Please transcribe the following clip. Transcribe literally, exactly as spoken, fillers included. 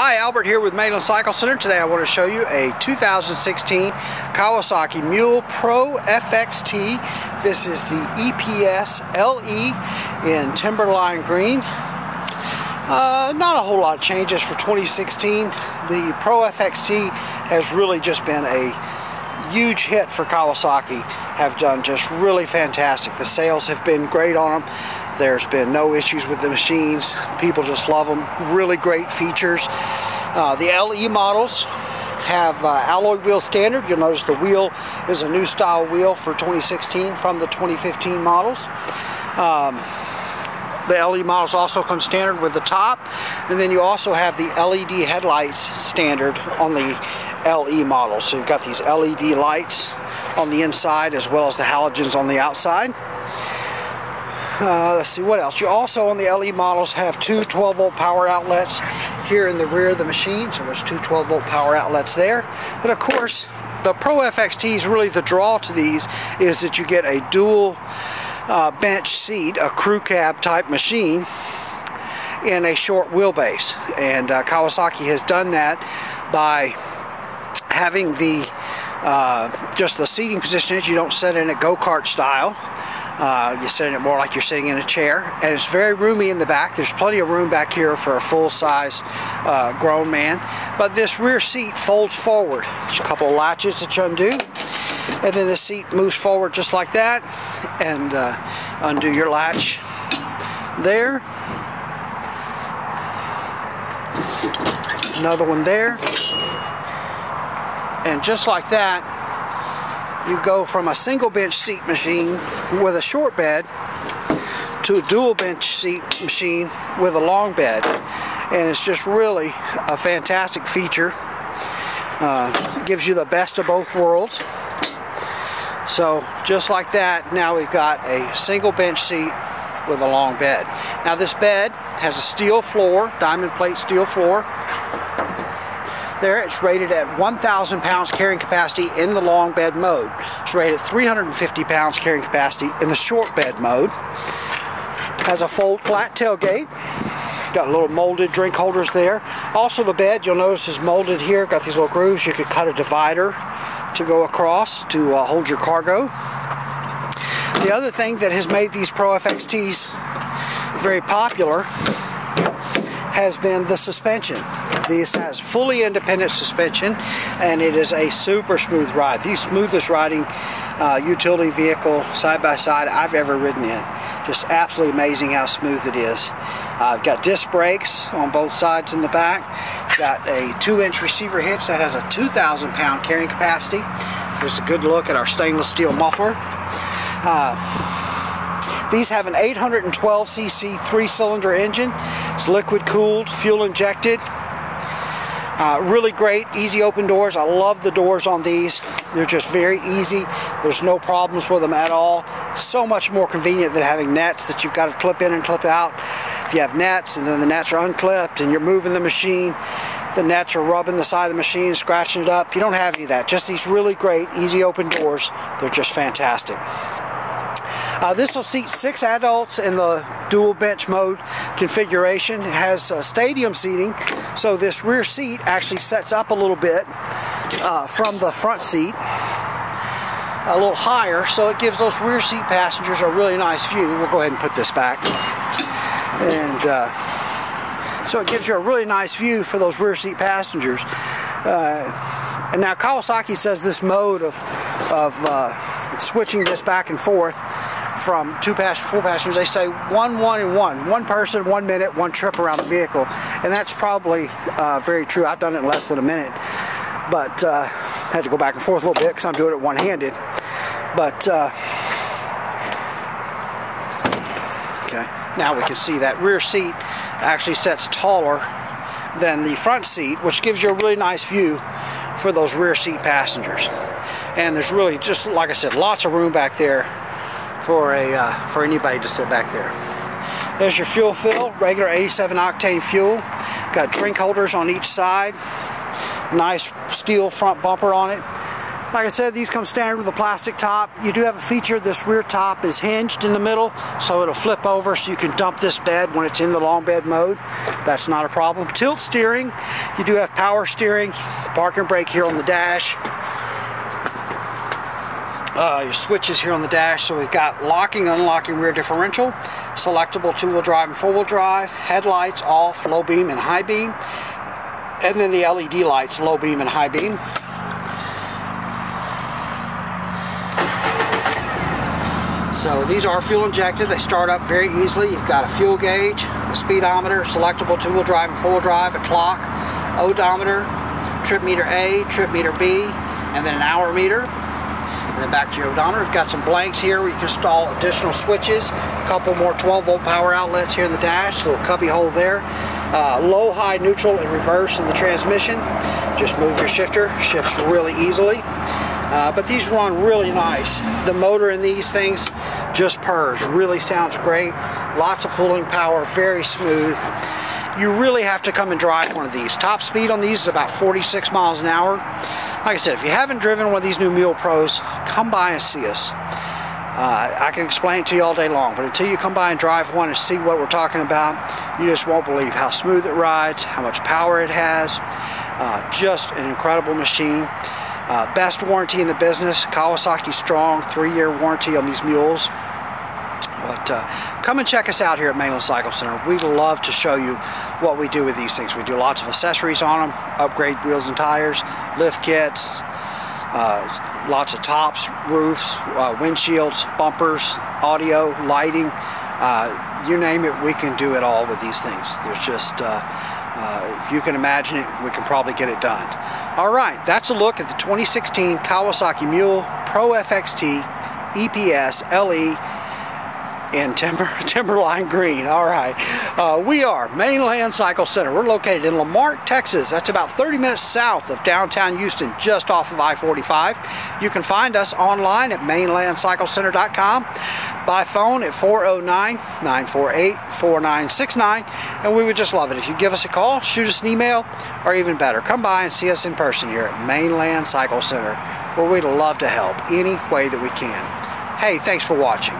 Hi, Albert here with Mainland Cycle Center. Today I want to show you a two thousand sixteen Kawasaki Mule Pro F X T. This is the E P S L E in Timberline Green. Uh, not a whole lot of changes for twenty sixteen. The Pro F X T has really just been a huge hit for Kawasaki. Have done just really fantastic. The sales have been great on them. There's been no issues with the machines. People just love them. Really great features. Uh, the L E models have uh, alloy wheel standard. You'll notice the wheel is a new style wheel for twenty sixteen from the twenty fifteen models. Um, the L E models also come standard with the top, and then you also have the L E D headlights standard on the L E models. So you've got these L E D lights on the inside as well as the halogens on the outside. Uh, let's see what else. You also on the L E models have two twelve volt power outlets here in the rear of the machine, so there's two twelve volt power outlets there. And of course the Pro F X T is really the draw to these is that you get a dual uh, bench seat, a crew cab type machine in a short wheelbase, and uh, Kawasaki has done that by having the uh, just the seating position. You don't sit in a go-kart style. Uh, you're sitting it more like you're sitting in a chair, and it's very roomy in the back. There's plenty of room back here for a full-size uh, grown man, but this rear seat folds forward. There's a couple of latches that you undo, and then the seat moves forward just like that, and uh, undo your latch there, another one there, and just like that you go from a single bench seat machine with a short bed to a dual bench seat machine with a long bed. And it's just really a fantastic feature. Uh, gives you the best of both worlds. So just like that, now we've got a single bench seat with a long bed. Now this bed has a steel floor, diamond plate steel floor. There, it's rated at one thousand pounds carrying capacity in the long bed mode. It's rated at three hundred fifty pounds carrying capacity in the short bed mode. Has a fold flat tailgate. Got little molded drink holders there. Also the bed, you'll notice, is molded here. Got these little grooves. You could cut a divider to go across to uh, hold your cargo. The other thing that has made these Pro F X Ts very popular has been the suspension. This has fully independent suspension, and it is a super smooth ride. The smoothest riding uh, utility vehicle side by side I've ever ridden in. Just absolutely amazing how smooth it is. I've uh, got disc brakes on both sides in the back. Got a two inch receiver hitch that has a two thousand pound carrying capacity. Here's a good look at our stainless steel muffler. Uh, These have an eight hundred twelve c c three-cylinder engine. It's liquid-cooled, fuel-injected. Uh, really great, easy open doors. I love the doors on these. They're just very easy. There's no problems with them at all. So much more convenient than having nets that you've got to clip in and clip out. If you have nets and then the nets are unclipped and you're moving the machine, the nets are rubbing the side of the machine, scratching it up. You don't have any of that. Just these really great, easy open doors. They're just fantastic. Uh, this will seat six adults in the dual bench mode configuration. It has uh, stadium seating, so this rear seat actually sets up a little bit uh, from the front seat, a little higher, so it gives those rear seat passengers a really nice view. We'll go ahead and put this back. And uh, so it gives you a really nice view for those rear seat passengers. Uh, and now Kawasaki says this mode of, of uh, switching this back and forth from two passengers, four passengers, they say one, one, and one. One person, one minute, one trip around the vehicle. And that's probably uh, very true. I've done it in less than a minute. But uh, I had to go back and forth a little bit because I'm doing it one-handed. But, uh, okay, now we can see that rear seat actually sets taller than the front seat, which gives you a really nice view for those rear seat passengers. And there's really just, like I said, lots of room back there for a uh, for anybody to sit back there. There's your fuel fill, regular eighty-seven octane fuel. Got drink holders on each side. Nice steel front bumper on it. Like I said, these come standard with a plastic top. You do have a feature, this rear top is hinged in the middle, so it'll flip over so you can dump this bed when it's in the long bed mode. That's not a problem. Tilt steering, you do have power steering, park and brake here on the dash. Uh, your switches here on the dash, so we've got locking, unlocking rear differential, selectable two-wheel drive and four-wheel drive, headlights off, low beam and high beam, and then the L E D lights, low beam and high beam. So these are fuel injected, they start up very easily. You've got a fuel gauge, a speedometer, selectable two-wheel drive and four-wheel drive, a clock, odometer, trip meter A, trip meter B, and then an hour meter. And then back to your odometer. We've got some blanks here where you can install additional switches, a couple more twelve volt power outlets here in the dash, a little cubby hole there. Uh, low, high, neutral, and reverse in the transmission. Just move your shifter, shifts really easily. Uh, but these run really nice. The motor in these things just purrs, really sounds great. Lots of pulling power, very smooth. You really have to come and drive one of these. Top speed on these is about forty-six miles an hour. Like I said, if you haven't driven one of these new Mule Pros, come by and see us. Uh, I can explain it to you all day long, but until you come by and drive one and see what we're talking about, you just won't believe how smooth it rides, how much power it has. Uh, just an incredible machine. Uh, best warranty in the business, Kawasaki strong, three-year warranty on these mules. But uh, come and check us out here at Mainland Cycle Center. We'd love to show you what we do with these things. We do lots of accessories on them, upgrade wheels and tires, lift kits, uh, lots of tops, roofs, uh, windshields, bumpers, audio, lighting. Uh, you name it, we can do it all with these things. There's just, uh, uh, if you can imagine it, we can probably get it done. All right, that's a look at the twenty sixteen Kawasaki Mule Pro F X T E P S L E in Timber, Timberline Green. All right, uh, we are Mainland Cycle Center. We're located in La Marque, Texas. That's about thirty minutes south of downtown Houston, just off of I forty-five. You can find us online at mainland cycle center dot com, by phone at four oh nine, nine four eight, four nine six nine, and we would just love it if you give us a call, shoot us an email, or even better, come by and see us in person here at Mainland Cycle Center, where we'd love to help any way that we can. Hey, thanks for watching.